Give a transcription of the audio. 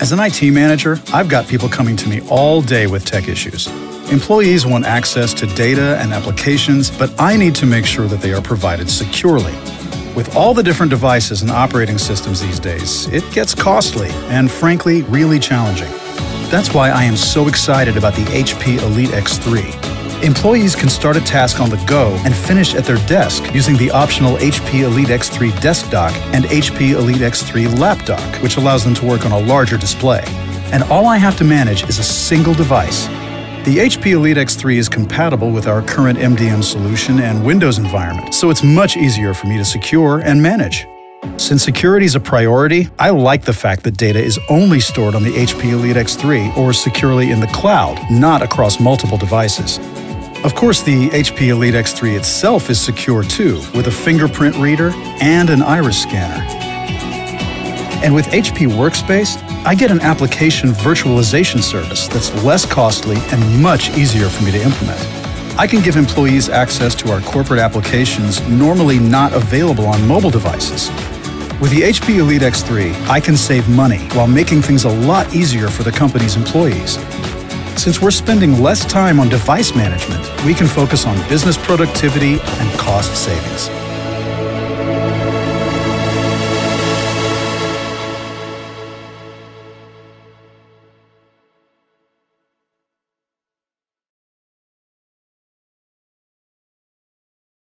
As an IT manager, I've got people coming to me all day with tech issues. Employees want access to data and applications, but I need to make sure that they are provided securely. With all the different devices and operating systems these days, it gets costly and, frankly, really challenging. That's why I am so excited about the HP Elite X3. Employees can start a task on the go and finish at their desk using the optional HP Elite X3 Desk Dock and HP Elite X3 Lap Dock, which allows them to work on a larger display. And all I have to manage is a single device. The HP Elite X3 is compatible with our current MDM solution and Windows environment, so it's much easier for me to secure and manage. Since security is a priority, I like the fact that data is only stored on the HP Elite X3 or securely in the cloud, not across multiple devices. Of course, the HP Elite X3 itself is secure too, with a fingerprint reader and an iris scanner. And with HP Workspace, I get an application virtualization service that's less costly and much easier for me to implement. I can give employees access to our corporate applications normally not available on mobile devices. With the HP Elite X3, I can save money while making things a lot easier for the company's employees. Since we're spending less time on device management, we can focus on business productivity and cost savings.